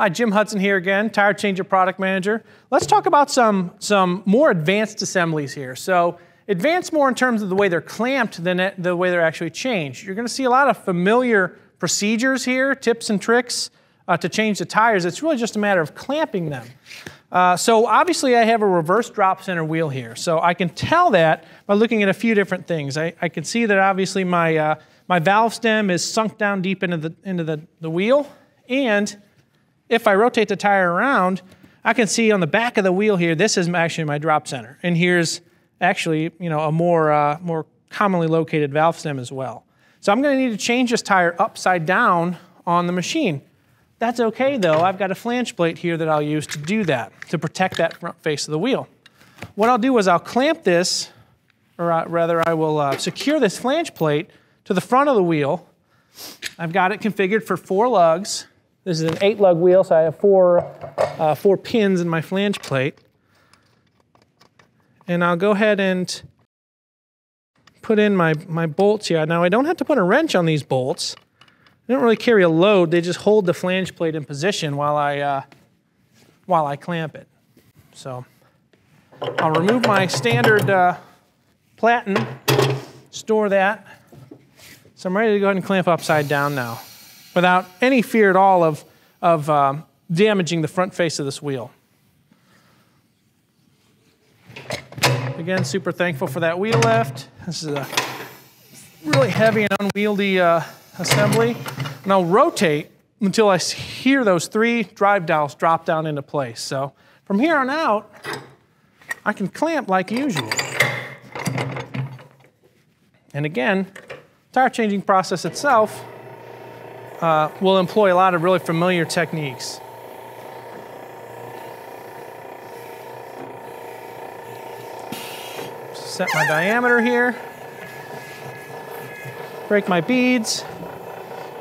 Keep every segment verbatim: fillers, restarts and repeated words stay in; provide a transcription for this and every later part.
Hi, Jim Hudson here again, Tire Changer Product Manager. Let's talk about some, some more advanced assemblies here. So advanced more in terms of the way they're clamped than the way they're actually changed. You're gonna see a lot of familiar procedures here, tips and tricks uh, to change the tires. It's really just a matter of clamping them. Uh, so obviously I have a reverse drop center wheel here. So I can tell that by looking at a few different things. I, I can see that obviously my, uh, my valve stem is sunk down deep into the, into the, the wheel, and if I rotate the tire around, I can see on the back of the wheel here, this is actually my drop center. And here's actually, you know, a more, uh, more commonly located valve stem as well. So I'm gonna need to change this tire upside down on the machine. That's okay though, I've got a flange plate here that I'll use to do that, to protect that front face of the wheel. What I'll do is I'll clamp this, or uh, rather I will uh, secure this flange plate to the front of the wheel. I've got it configured for four lugs. This is an eight lug wheel, so I have four, uh, four pins in my flange plate. And I'll go ahead and put in my, my bolts here. Now I don't have to put a wrench on these bolts. They don't really carry a load, they just hold the flange plate in position while I, uh, while I clamp it. So I'll remove my standard uh, platen, store that. So I'm ready to go ahead and clamp upside down now, without any fear at all of, of um, damaging the front face of this wheel. Again, super thankful for that wheel lift. This is a really heavy and unwieldy uh, assembly. And I'll rotate until I hear those three drive dowels drop down into place. So from here on out, I can clamp like usual. And again, tire changing process itself Uh, we'll employ a lot of really familiar techniques. Set my diameter here. Break my beads.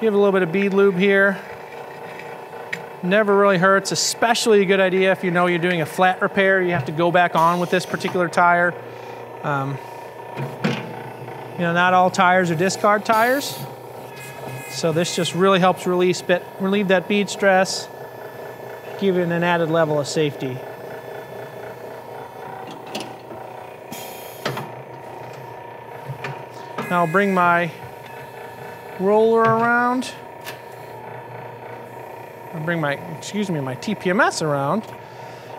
Give a little bit of bead lube here. Never really hurts, especially a good idea if you know you're doing a flat repair. You have to go back on with this particular tire. Um, you know, not all tires are discard tires. So this just really helps release bit, relieve that bead stress, give it an added level of safety. Now I'll bring my roller around. I'll bring my, excuse me, my T P M S around.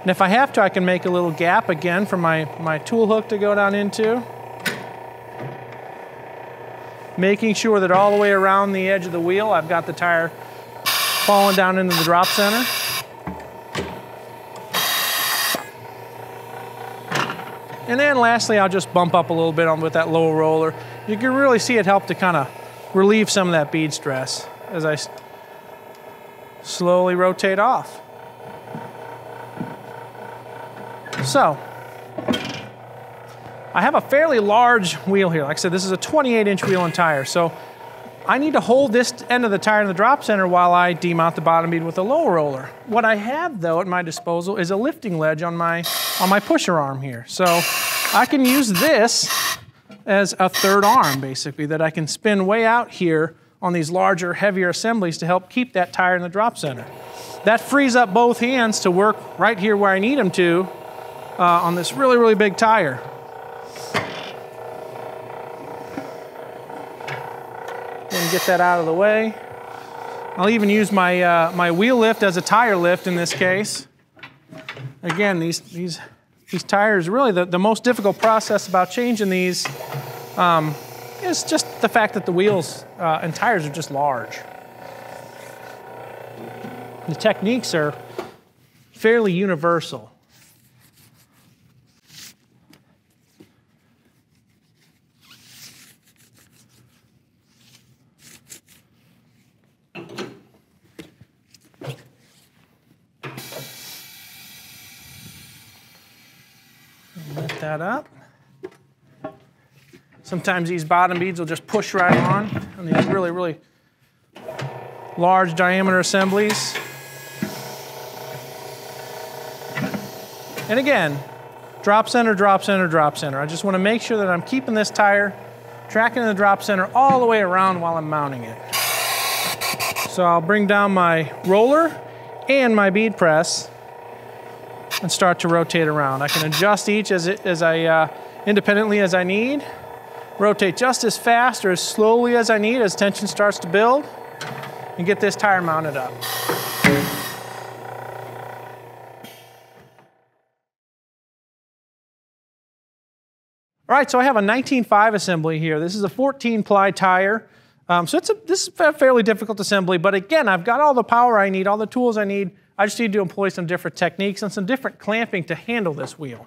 And if I have to, I can make a little gap again for my, my tool hook to go down into, making sure that all the way around the edge of the wheel, I've got the tire falling down into the drop center. And then lastly, I'll just bump up a little bit on with that lower roller. You can really see it help to kind of relieve some of that bead stress as I slowly rotate off. So, I have a fairly large wheel here. Like I said, this is a twenty-eight inch wheel and tire. So I need to hold this end of the tire in the drop center while I demount the bottom bead with a low roller. What I have though at my disposal is a lifting ledge on my, on my pusher arm here. So I can use this as a third arm basically that I can spin way out here on these larger, heavier assemblies to help keep that tire in the drop center. That frees up both hands to work right here where I need them to uh, on this really, really big tire. Get that out of the way. I'll even use my, uh, my wheel lift as a tire lift in this case. Again, these, these, these tires, really the, the most difficult process about changing these um, is just the fact that the wheels uh, and tires are just large. The techniques are fairly universal. Lift that up. Sometimes these bottom beads will just push right on on these really, really large diameter assemblies. And again, drop center, drop center, drop center. I just want to make sure that I'm keeping this tire tracking the drop center all the way around while I'm mounting it. So I'll bring down my roller and my bead press and start to rotate around. I can adjust each as, it, as I uh, independently as I need, rotate just as fast or as slowly as I need as tension starts to build, and get this tire mounted up. All right, so I have a nineteen five assembly here. This is a fourteen ply tire. Um, so it's a, this is a fairly difficult assembly, but again, I've got all the power I need, all the tools I need. I just need to employ some different techniques and some different clamping to handle this wheel.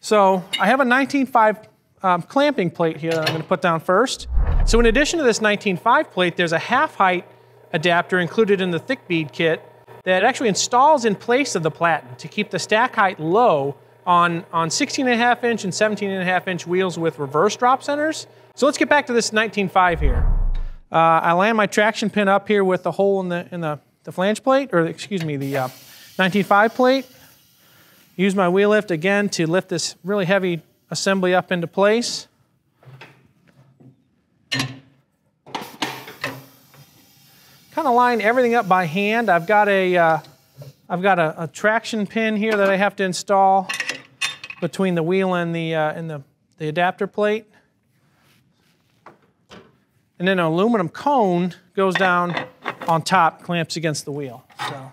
So I have a nineteen five um, clamping plate here that I'm gonna put down first. So in addition to this nineteen five plate, there's a half height adapter included in the thick bead kit that actually installs in place of the platen to keep the stack height low on, on sixteen and a half inch and seventeen and a half inch wheels with reverse drop centers. So let's get back to this nineteen five here. Uh, I land my traction pin up here with the hole in the, in the, the flange plate, or excuse me, the uh, nineteen five plate. Use my wheel lift again to lift this really heavy assembly up into place. Kind of line everything up by hand. I've got a, uh, I've got a, a traction pin here that I have to install between the wheel and the uh, and the, the adapter plate. And then an aluminum cone goes down on top, clamps against the wheel. So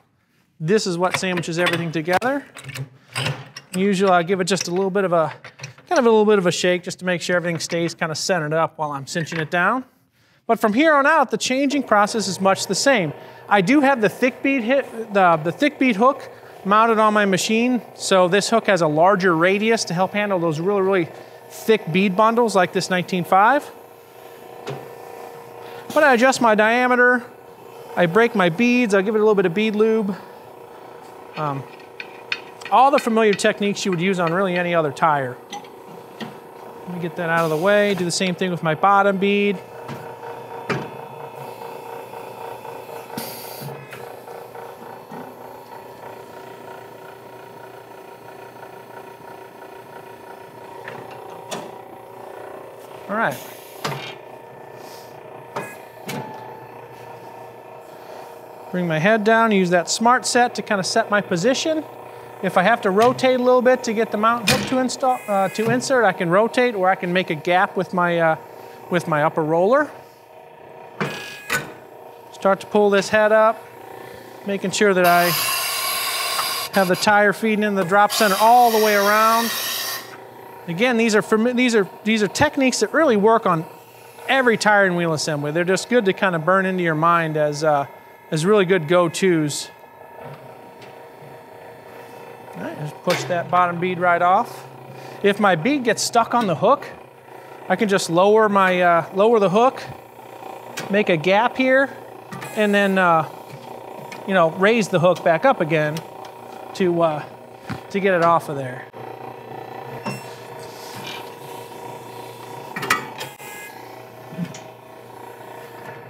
this is what sandwiches everything together. Usually I give it just a little bit of a, kind of a little bit of a shake just to make sure everything stays kind of centered up while I'm cinching it down. But from here on out, the changing process is much the same. I do have the thick bead, hit, the, the thick bead hook mounted on my machine. So this hook has a larger radius to help handle those really, really thick bead bundles like this nineteen five. But I adjust my diameter, I break my beads, I give it a little bit of bead lube. Um, all the familiar techniques you would use on really any other tire. Let me get that out of the way, do the same thing with my bottom bead. All right. Bring my head down, use that smart set to kind of set my position. If I have to rotate a little bit to get the mount hook to install, uh, to insert, I can rotate, or I can make a gap with my, uh, with my upper roller. Start to pull this head up, making sure that I have the tire feeding in the drop center all the way around. Again, these are, these are, these are techniques that really work on every tire and wheel assembly. They're just good to kind of burn into your mind as, uh, There's really good go-tos. All right, just push that bottom bead right off. If my bead gets stuck on the hook, I can just lower my uh, lower the hook, make a gap here, and then uh, you know raise the hook back up again to uh, to get it off of there.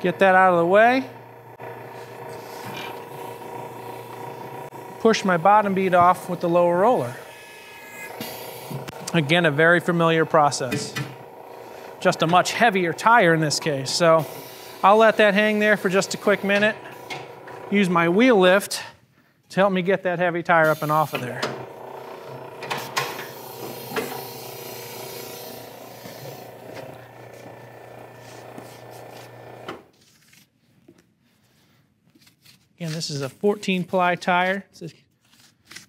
Get that out of the way. Push my bottom bead off with the lower roller. Again, a very familiar process. Just a much heavier tire in this case. So I'll let that hang there for just a quick minute. Use my wheel lift to help me get that heavy tire up and off of there. Again, this is a fourteen ply tire. It's a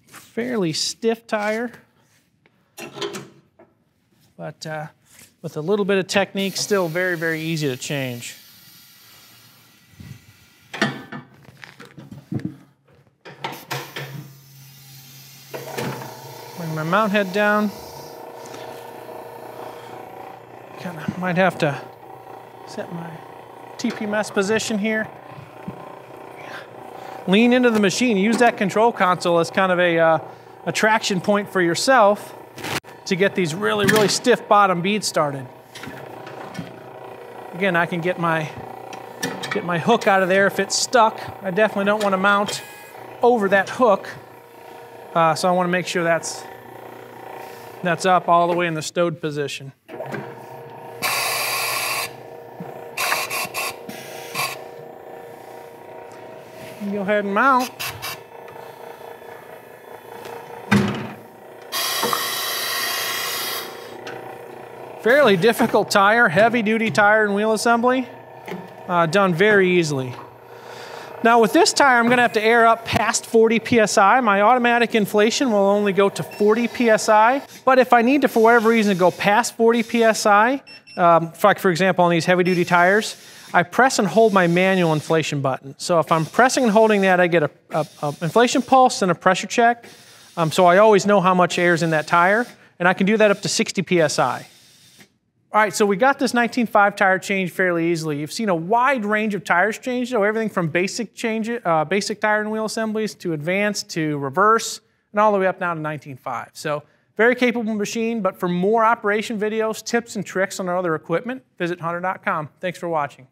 fairly stiff tire, but uh, with a little bit of technique, still very, very easy to change. Bring my mount head down. Kinda might have to set my T P M S position here. Lean into the machine, use that control console as kind of a, uh, a traction point for yourself to get these really, really stiff bottom beads started. Again, I can get my, get my hook out of there if it's stuck. I definitely don't want to mount over that hook, uh, so I want to make sure that's, that's up all the way in the stowed position. Go ahead and mount. Fairly difficult tire, heavy duty tire and wheel assembly, uh, done very easily. Now with this tire, I'm gonna have to air up past forty P S I. My automatic inflation will only go to forty P S I, but if I need to, for whatever reason, go past forty P S I, um, like for example on these heavy duty tires, I press and hold my manual inflation button. So if I'm pressing and holding that, I get a, a, a inflation pulse and a pressure check, um, so I always know how much air is in that tire, and I can do that up to sixty P S I. All right, so we got this nineteen point five tire changed fairly easily. You've seen a wide range of tires changed, so everything from basic change, uh, basic tire and wheel assemblies to advanced to reverse, and all the way up now to nineteen point five. So very capable machine, but for more operation videos, tips, and tricks on our other equipment, visit hunter dot com. Thanks for watching.